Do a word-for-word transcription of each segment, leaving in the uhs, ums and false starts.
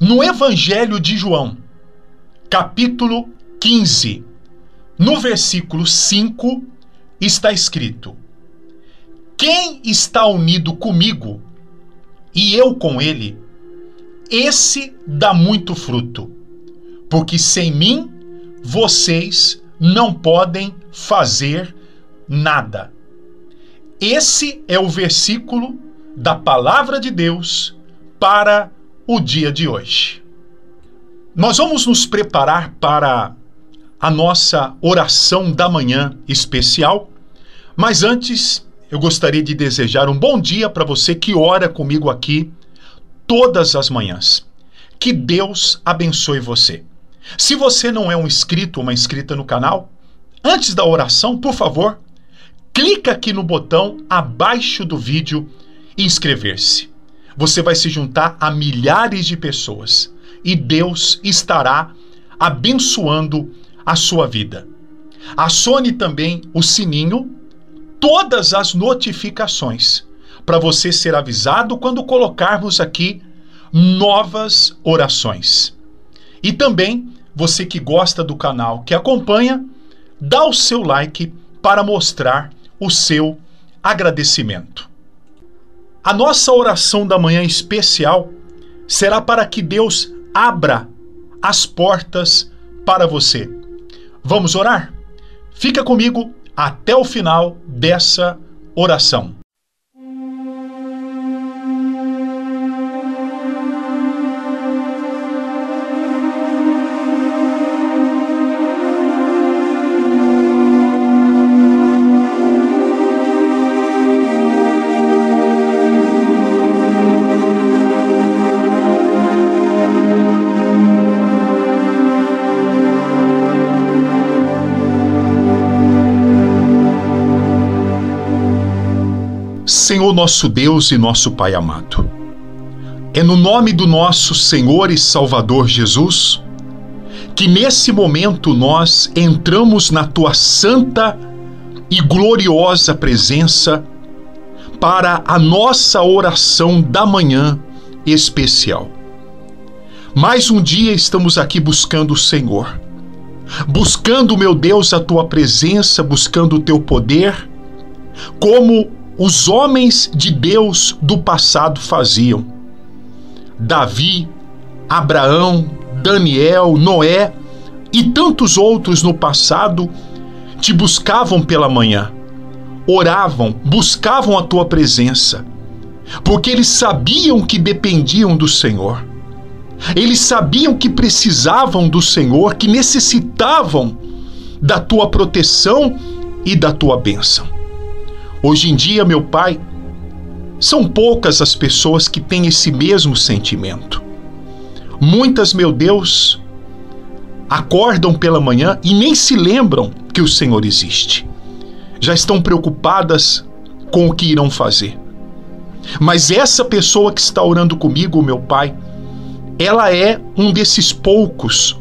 no Evangelho de João, capítulo quinze, no versículo cinco, está escrito: quem está unido comigo e eu com ele, esse dá muito fruto, porque sem mim vocês não podem fazer nada. Esse é o versículo da palavra de Deus para o dia de hoje. Nós vamos nos preparar para a nossa oração da manhã especial, mas antes eu gostaria de desejar um bom dia para você que ora comigo aqui todas as manhãs. Que Deus abençoe você. Se você não é um inscrito ou uma inscrita no canal, antes da oração, por favor, clica aqui no botão abaixo do vídeo e inscrever-se. Você vai se juntar a milhares de pessoas e Deus estará abençoando a sua vida. Acione também o sininho, todas as notificações, para você ser avisado quando colocarmos aqui novas orações. E também, você que gosta do canal, que acompanha, dá o seu like para mostrar o seu agradecimento. A nossa oração da manhã especial será para que Deus abra as portas para você. Vamos orar? Fica comigo até o final dessa oração. Senhor nosso Deus e nosso Pai amado, é no nome do nosso Senhor e Salvador Jesus que nesse momento nós entramos na Tua santa e gloriosa presença para a nossa oração da manhã especial. Mais um dia estamos aqui buscando o Senhor, buscando, meu Deus, a Tua presença, buscando o Teu poder, como os homens de Deus do passado faziam. Davi, Abraão, Daniel, Noé e tantos outros no passado te buscavam pela manhã, oravam, buscavam a tua presença, porque eles sabiam que dependiam do Senhor. Eles sabiam que precisavam do Senhor, que necessitavam da tua proteção e da tua bênção. Hoje em dia, meu Pai, são poucas as pessoas que têm esse mesmo sentimento. Muitas, meu Deus, acordam pela manhã e nem se lembram que o Senhor existe. Já estão preocupadas com o que irão fazer. Mas essa pessoa que está orando comigo, meu Pai, ela é um desses poucos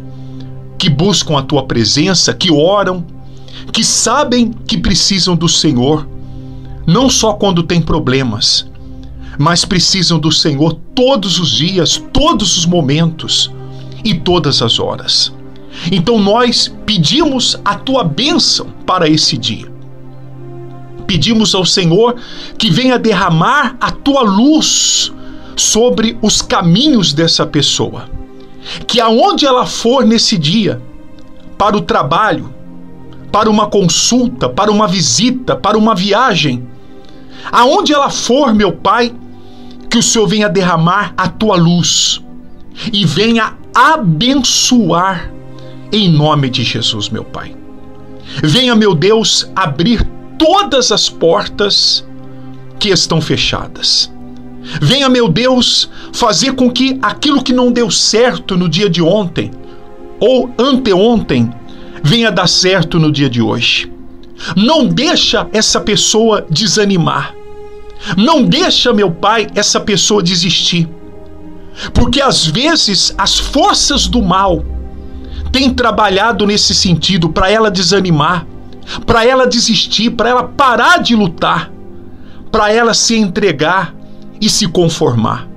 que buscam a Tua presença, que oram, que sabem que precisam do Senhor, não só quando tem problemas, mas precisam do Senhor todos os dias, todos os momentos e todas as horas. Então nós pedimos a Tua bênção para esse dia. Pedimos ao Senhor que venha derramar a Tua luz sobre os caminhos dessa pessoa. Que aonde ela for nesse dia, para o trabalho, para uma consulta, para uma visita, para uma viagem, aonde ela for, meu Pai, que o Senhor venha derramar a Tua luz e venha abençoar em nome de Jesus, meu Pai. Venha, meu Deus, abrir todas as portas que estão fechadas. Venha, meu Deus, fazer com que aquilo que não deu certo no dia de ontem ou anteontem venha dar certo no dia de hoje. Não deixa essa pessoa desanimar. Não deixa, meu Pai, essa pessoa desistir. Porque às vezes as forças do mal têm trabalhado nesse sentido, para ela desanimar, para ela desistir, para ela parar de lutar, para ela se entregar e se conformar.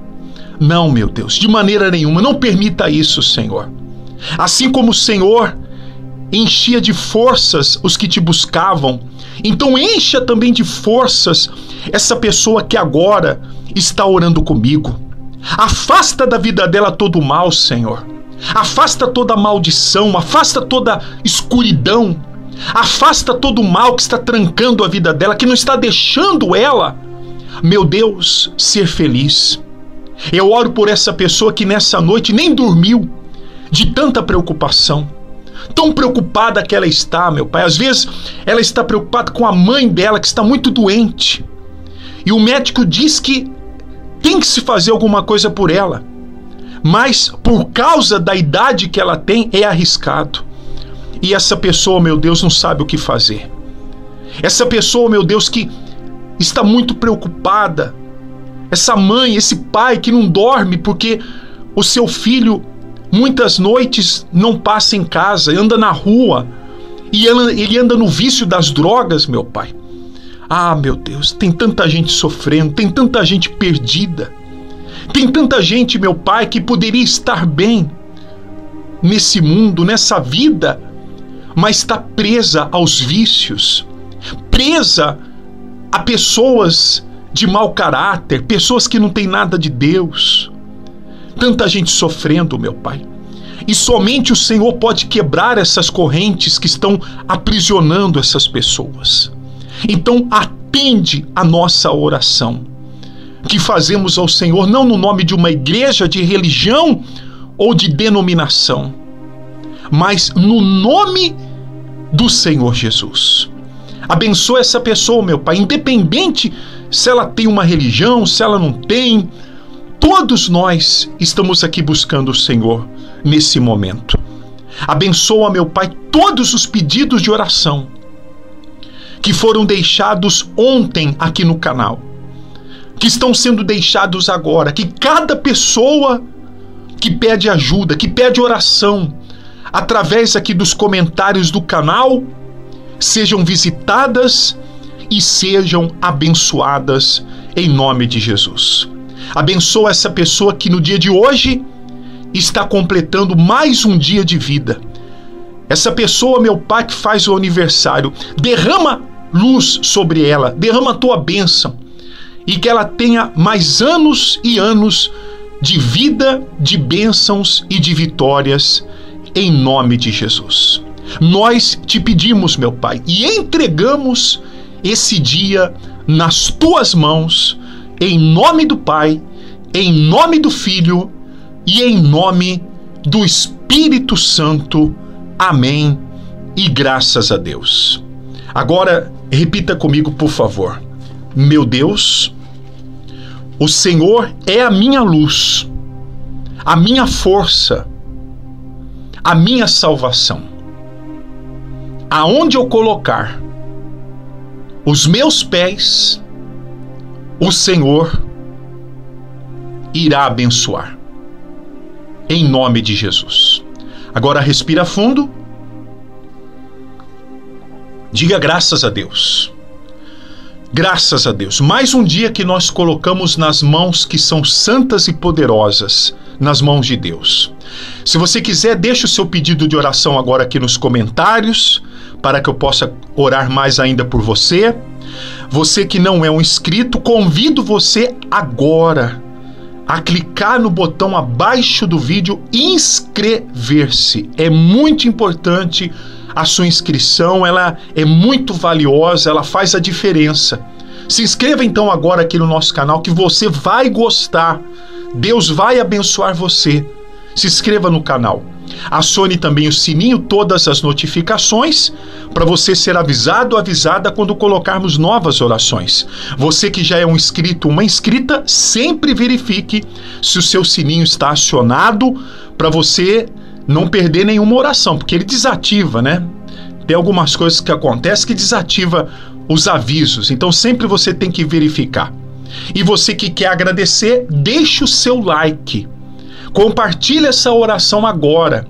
Não, meu Deus, de maneira nenhuma, não permita isso, Senhor. Assim como o Senhor enchia de forças os que te buscavam, então encha também de forças essa pessoa que agora está orando comigo. Afasta da vida dela todo o mal, Senhor. Afasta toda a maldição, afasta toda a escuridão, afasta todo o mal que está trancando a vida dela, que não está deixando ela, meu Deus, ser feliz. Eu oro por essa pessoa que nessa noite nem dormiu, de tanta preocupação, tão preocupada que ela está, meu Pai. Às vezes ela está preocupada com a mãe dela, que está muito doente, e o médico diz que tem que se fazer alguma coisa por ela, mas por causa da idade que ela tem, é arriscado. E essa pessoa, meu Deus, não sabe o que fazer. Essa pessoa, meu Deus, que está muito preocupada, essa mãe, esse pai que não dorme porque o seu filho muitas noites não passa em casa, anda na rua, e ele anda no vício das drogas, meu Pai. Ah, meu Deus, tem tanta gente sofrendo, tem tanta gente perdida, tem tanta gente, meu Pai, que poderia estar bem nesse mundo, nessa vida, mas está presa aos vícios, presa a pessoas de mau caráter, pessoas que não têm nada de Deus. Tanta gente sofrendo, meu Pai. E somente o Senhor pode quebrar essas correntes que estão aprisionando essas pessoas. Então atende a nossa oração, que fazemos ao Senhor, não no nome de uma igreja, de religião ou de denominação, mas no nome do Senhor Jesus. Abençoa essa pessoa, meu Pai, independente se ela tem uma religião, se ela não tem. Todos nós estamos aqui buscando o Senhor nesse momento. Abençoa, meu Pai, todos os pedidos de oração que foram deixados ontem aqui no canal, que estão sendo deixados agora, que cada pessoa que pede ajuda, que pede oração, através aqui dos comentários do canal, sejam visitadas e sejam abençoadas em nome de Jesus. Abençoa essa pessoa que no dia de hoje está completando mais um dia de vida. Essa pessoa, meu Pai, que faz o aniversário, derrama luz sobre ela, derrama a tua bênção, e que ela tenha mais anos e anos de vida, de bênçãos e de vitórias, em nome de Jesus. Nós te pedimos, meu Pai, e entregamos esse dia nas tuas mãos, em nome do Pai, em nome do Filho e em nome do Espírito Santo. Amém e graças a Deus. Agora, repita comigo, por favor. Meu Deus, o Senhor é a minha luz, a minha força, a minha salvação. Aonde eu colocar os meus pés, o Senhor irá abençoar, em nome de Jesus. Agora respira fundo. Diga graças a Deus. Graças a Deus. Mais um dia que nós colocamos nas mãos que são santas e poderosas, nas mãos de Deus. Se você quiser, deixe o seu pedido de oração agora aqui nos comentários, para que eu possa orar mais ainda por você. Você que não é um inscrito, convido você agora a clicar no botão abaixo do vídeo e inscrever-se. É muito importante a sua inscrição, ela é muito valiosa, ela faz a diferença. Se inscreva então agora aqui no nosso canal, que você vai gostar. Deus vai abençoar você. Se inscreva no canal. Acione também o sininho, todas as notificações, para você ser avisado, avisada quando colocarmos novas orações. Você que já é um inscrito, uma inscrita, sempre verifique se o seu sininho está acionado, para você não perder nenhuma oração, porque ele desativa, né? Tem algumas coisas que acontecem que desativa os avisos, então sempre você tem que verificar. E você que quer agradecer, deixe o seu like. Compartilhe essa oração agora.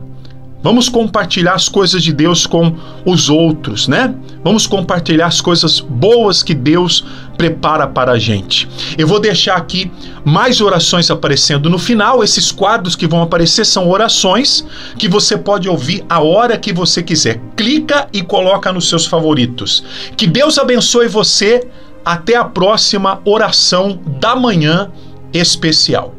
Vamos compartilhar as coisas de Deus com os outros, né? Vamos compartilhar as coisas boas que Deus prepara para a gente. Eu vou deixar aqui mais orações aparecendo no final. Esses quadros que vão aparecer são orações que você pode ouvir a hora que você quiser. Clica e coloca nos seus favoritos. Que Deus abençoe você. Até a próxima oração da manhã especial.